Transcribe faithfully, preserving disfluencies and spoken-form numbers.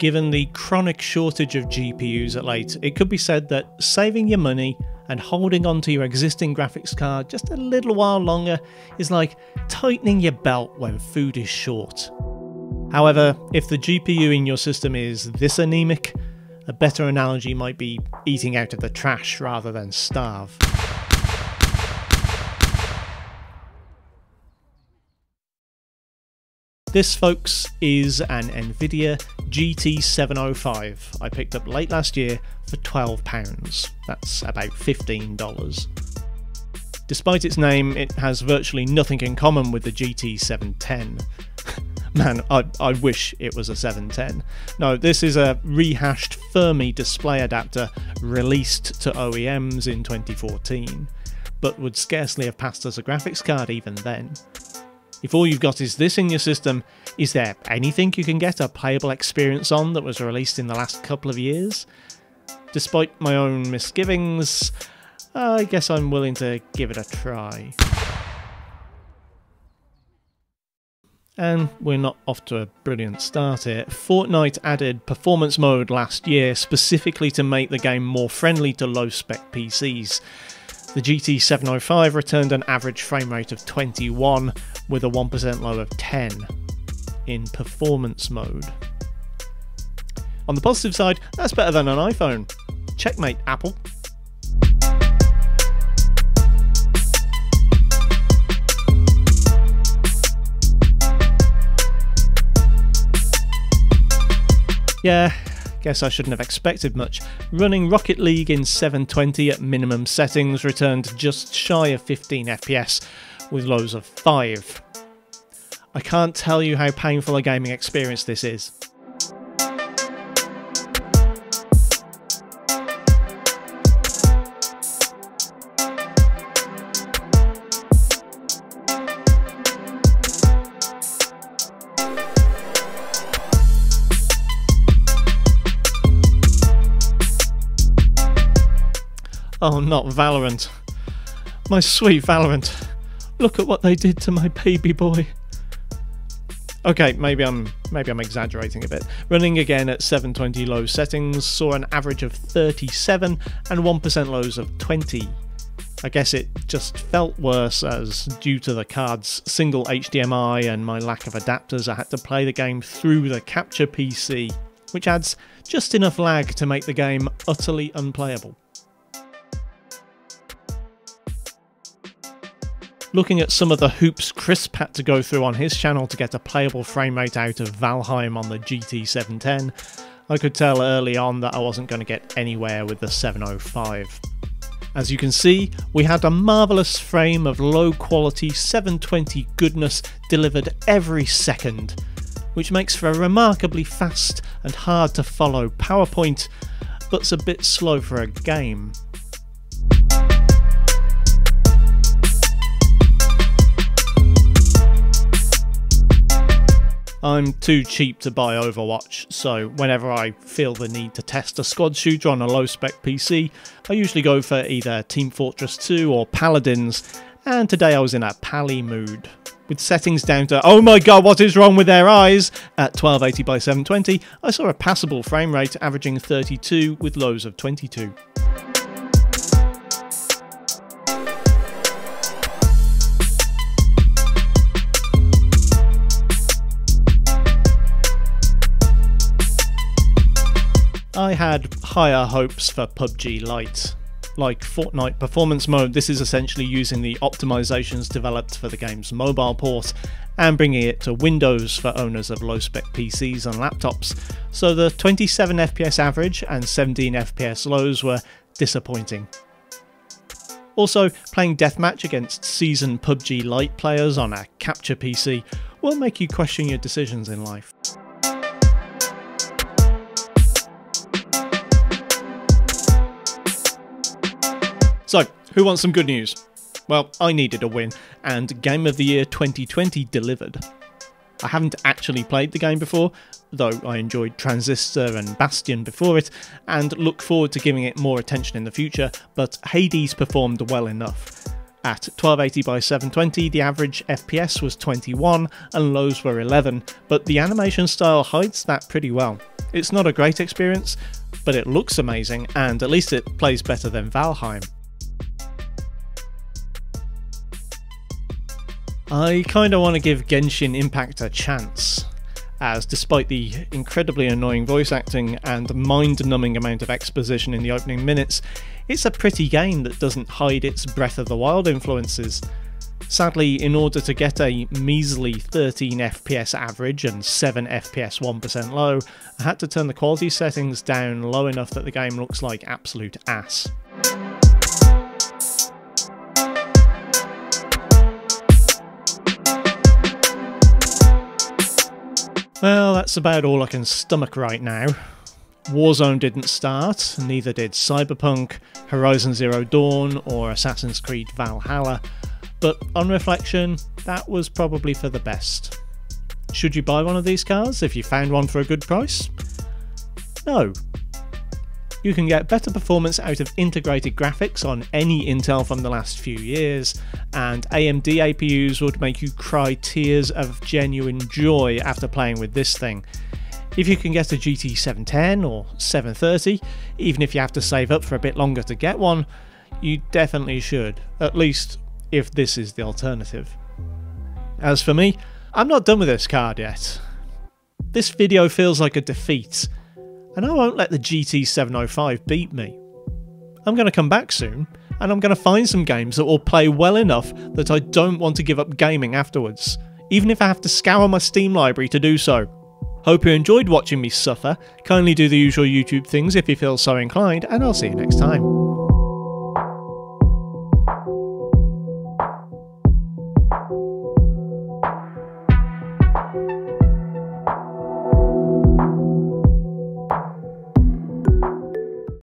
Given the chronic shortage of G P Us at late, it could be said that saving your money and holding on to your existing graphics card just a little while longer is like tightening your belt when food is short. However, if the G P U in your system is this anemic, a better analogy might be eating out of the trash rather than starve. This, folks, is an NVIDIA G T seven oh five I picked up late last year for twelve pounds. That's about fifteen dollars. Despite its name, it has virtually nothing in common with the G T seven ten. Man, I, I wish it was a seven ten. No, this is a rehashed Fermi display adapter released to O E Ms in twenty fourteen, but would scarcely have passed as a graphics card even then. If all you've got is this in your system, is there anything you can get a playable experience on that was released in the last couple of years? Despite my own misgivings, I guess I'm willing to give it a try. And we're not off to a brilliant start here. Fortnite added performance mode last year specifically to make the game more friendly to low-spec P Cs. The G T seven oh five returned an average frame rate of twenty-one with a one percent low of ten in performance mode. On the positive side, that's better than an iPhone. Checkmate, Apple. Yeah. Guess I shouldn't have expected much. Running Rocket League in seven twenty at minimum settings returned just shy of fifteen F P S with lows of five. I can't tell you how painful a gaming experience this is. Oh, not Valorant. My sweet Valorant. Look at what they did to my baby boy. Okay, maybe I'm maybe I'm exaggerating a bit. Running again at seven twenty low settings saw an average of thirty-seven and one percent lows of twenty. I guess it just felt worse as due to the card's single H D M I and my lack of adapters, I had to play the game through the capture P C, which adds just enough lag to make the game utterly unplayable. Looking at some of the hoops Chris had to go through on his channel to get a playable frame rate out of Valheim on the G T seven ten, I could tell early on that I wasn't going to get anywhere with the seven oh five. As you can see, we had a marvellous frame of low quality seven twenty goodness delivered every second, which makes for a remarkably fast and hard to follow PowerPoint, but's a bit slow for a game. I'm too cheap to buy Overwatch, so whenever I feel the need to test a squad shooter on a low-spec P C, I usually go for either Team Fortress two or Paladins, and today I was in a Pally mood. With settings down to, oh my god, what is wrong with their eyes, at twelve eighty by seven twenty, I saw a passable frame rate averaging thirty-two with lows of twenty-two. I had higher hopes for P U B G Lite. Like Fortnite performance mode, this is essentially using the optimizations developed for the game's mobile port and bringing it to Windows for owners of low-spec P Cs and laptops, so the twenty-seven F P S average and seventeen F P S lows were disappointing. Also, playing deathmatch against seasoned P U B G Lite players on a capture P C will make you question your decisions in life. So, who wants some good news? Well, I needed a win, and Game of the Year twenty twenty delivered. I haven't actually played the game before, though I enjoyed Transistor and Bastion before it, and look forward to giving it more attention in the future, but Hades performed well enough. At twelve eighty by seven twenty, the average F P S was twenty-one and lows were eleven, but the animation style hides that pretty well. It's not a great experience, but it looks amazing, and at least it plays better than Valheim. I kinda wanna give Genshin Impact a chance, as despite the incredibly annoying voice acting and mind-numbing amount of exposition in the opening minutes, it's a pretty game that doesn't hide its Breath of the Wild influences. Sadly, in order to get a measly thirteen F P S average and seven F P S one percent low, I had to turn the quality settings down low enough that the game looks like absolute ass. Well, that's about all I can stomach right now. Warzone didn't start, neither did Cyberpunk, Horizon Zero Dawn or Assassin's Creed Valhalla, but on reflection, that was probably for the best. Should you buy one of these cars if you found one for a good price? No. You can get better performance out of integrated graphics on any Intel from the last few years, and A M D A P Us would make you cry tears of genuine joy after playing with this thing. If you can get a G T seven ten or seven thirty, even if you have to save up for a bit longer to get one, you definitely should, at least if this is the alternative. As for me, I'm not done with this card yet. This video feels like a defeat, and I won't let the G T seven oh five beat me. I'm going to come back soon, and I'm going to find some games that will play well enough that I don't want to give up gaming afterwards, even if I have to scour my Steam library to do so. Hope you enjoyed watching me suffer. Kindly do the usual YouTube things if you feel so inclined, and I'll see you next time.